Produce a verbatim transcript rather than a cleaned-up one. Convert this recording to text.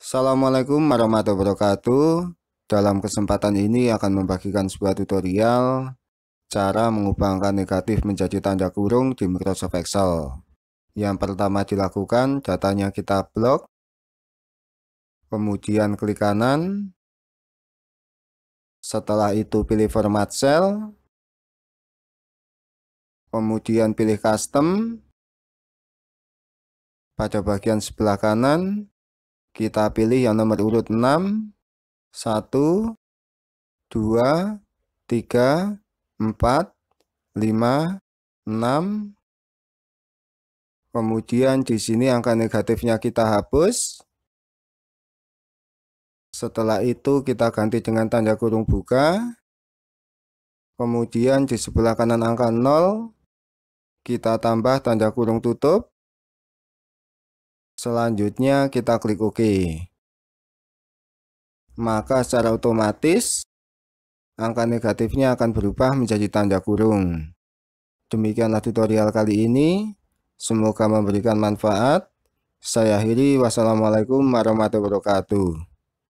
Assalamualaikum warahmatullahi wabarakatuh. Dalam kesempatan ini akan membagikan sebuah tutorial cara mengubah angka negatif menjadi tanda kurung di Microsoft Excel. Yang pertama dilakukan, datanya kita blok, kemudian klik kanan. Setelah itu pilih format cell, kemudian pilih custom. Pada bagian sebelah kanan kita pilih yang nomor urut enam, satu, dua, tiga, empat, lima, enam. Kemudian di sini angka negatifnya kita hapus. Setelah itu kita ganti dengan tanda kurung buka. Kemudian di sebelah kanan angka nol, kita tambah tanda kurung tutup. Selanjutnya kita klik OK. Maka secara otomatis angka negatifnya akan berubah menjadi tanda kurung. Demikianlah tutorial kali ini. Semoga memberikan manfaat. Saya akhiri. Wassalamualaikum warahmatullahi wabarakatuh.